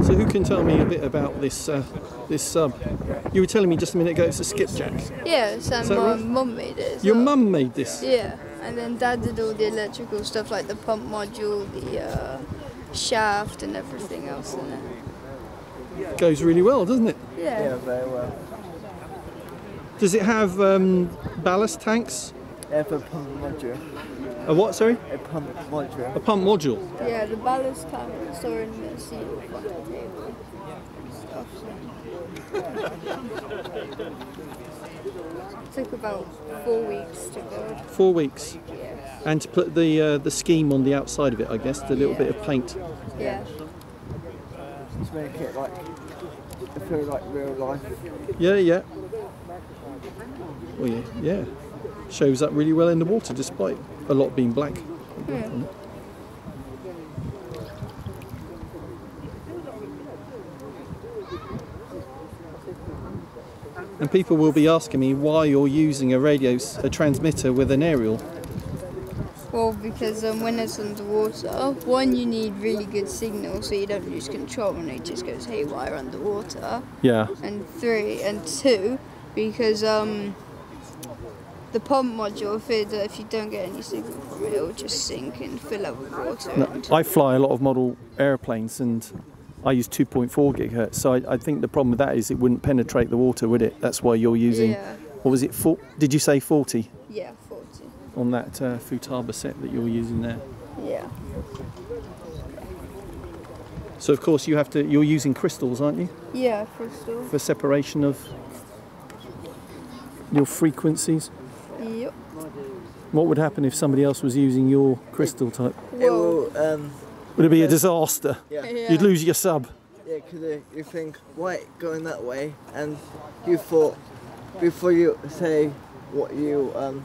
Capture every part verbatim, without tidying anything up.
So who can tell me a bit about this uh, this sub? You were telling me just a minute ago it's a skipjack. Yeah, so my right? mum made it. Your well. mum made this? Yeah, and then Dad did all the electrical stuff like the pump module, the uh, shaft and everything else in it. Goes really well, doesn't it? Yeah, yeah, very well. Does it have um, ballast tanks? Yeah, for a pump module. A what, sorry? A pump module. A pump module? Yeah, yeah, the ballast tanks are in the sea on the table. Stuff, so. It took about four weeks to go. Four weeks? Yeah. And to put the, uh, the scheme on the outside of it, I guess, the little yeah. bit of paint. Yeah. Just make it like, feel like real life. Yeah, yeah. Well, yeah, yeah, shows up really well in the water despite a lot being black. Yeah. And people will be asking me why you're using a radio, a transmitter with an aerial. Well, because um, when it's underwater, one, you need really good signal so you don't lose control and it just goes haywire underwater. Yeah. And three, and two, because um, the pump module feared that if you don't get any signal from it, it'll just sink and fill up with water. No, I fly a lot of model airplanes and I use two point four gigahertz, so I, I think the problem with that is it wouldn't penetrate the water, would it? That's why you're using, yeah. what was it, four, did you say forty? Yeah, forty. On that uh, Futaba set that you're using there? Yeah. So of course you have to, you're using crystals, aren't you? Yeah, crystals. For separation of your frequencies? Yep. What would happen if somebody else was using your crystal type? It will, um, would it be a disaster? Yeah. Yeah. You'd lose your sub. Yeah, because you think, why is it going that way? And you thought, before you say what you um,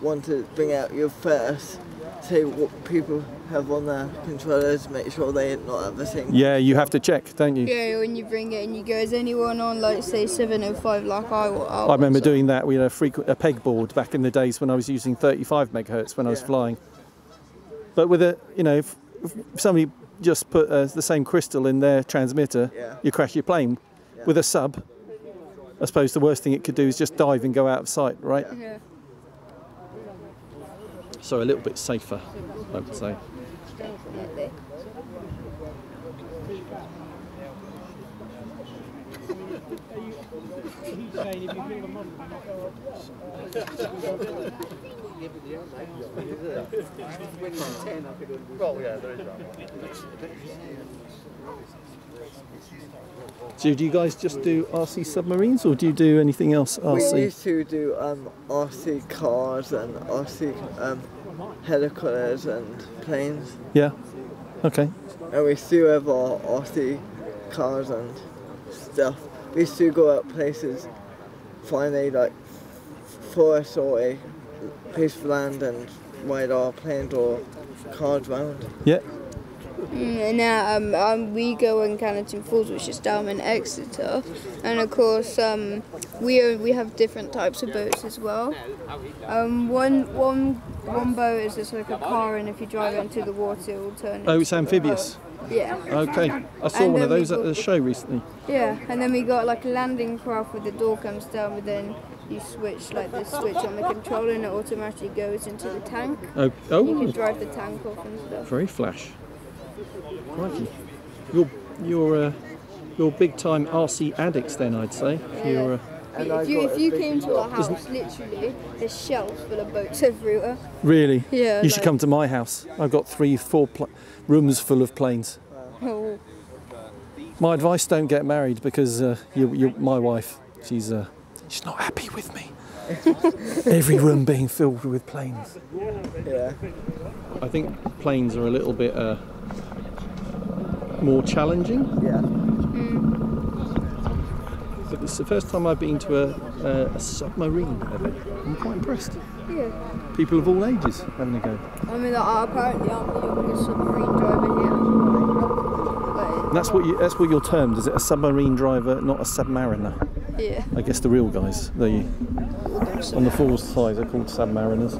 want to bring out, you first say what people have on their controllers, make sure they not have the same. Yeah, you have to check, don't you? Yeah, when you bring it and you go, is anyone on, like, say, seven oh five like I will? I remember doing that. We had a, frequent, a pegboard back in the days when I was using thirty-five megahertz when yeah. I was flying. But with a, you know, if, if somebody just put uh, the same crystal in their transmitter, yeah. you crash your plane. Yeah. With a sub, I suppose the worst thing it could do is just dive and go out of sight, right? Yeah. Yeah. So a little bit safer, I would say. Definitely. So do you guys just do R C submarines or do you do anything else R C? We used to do um, R C cars and R C um, helicopters and planes. Yeah, okay. And we still have our R C cars and stuff. We used to go out places, find a like, forest or a piece of land and ride our planes or cars round. Yeah. Mm, now um, um, we go in Canton Falls, which is down in Exeter, and of course um, we are, we have different types of boats as well. Um, one one one boat is just like a car, and if you drive into the water, it will turn. Oh, it's amphibious. Yeah. Okay, I saw and one of those got, at the show recently. Yeah, and then we got like a landing craft where the door comes down, but then you switch like this switch on the controller, and it automatically goes into the tank. Oh, oh. You can drive the tank off and stuff. Very flash. Crikey. You're, you're, uh, you're big-time R C addicts then, I'd say. If, you're, uh, if you, if you came to our house, literally, there's shelves full of boats everywhere. Really? Yeah. You like, should come to my house. I've got three, four pl rooms full of planes. Wow. Oh. My advice: don't get married because uh, you, you, my wife, she's uh, she's not happy with me. Every room being filled with planes. Yeah. I think planes are a little bit uh, more challenging. Yeah. Mm. But it's the first time I've been to a, a submarine event. I'm quite impressed. Yeah. People of all ages having a go. I mean, like, apparently I'm a submarine driver here. And that's what you, that's what you're termed, is it? A submarine driver, not a submariner. Yeah. I guess the real guys, the on the Falls side, are called submariners.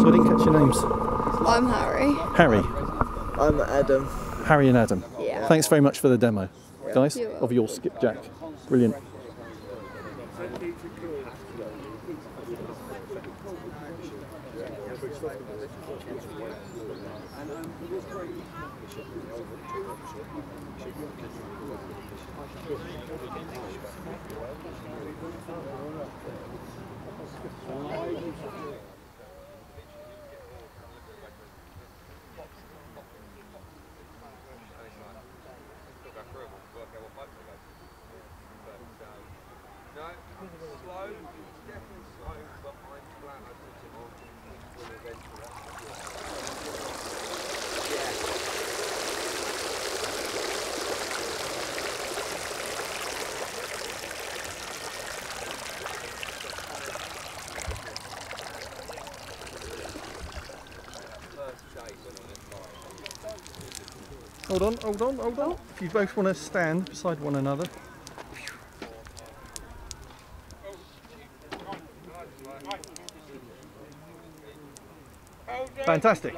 So I didn't catch your names. I'm Harry. Harry. I'm Adam. Harry and Adam. Yeah. Thanks very much for the demo, yeah. guys, of your skipjack. Brilliant. Hold on, hold on, hold on. If you both want to stand beside one another. Fantastic.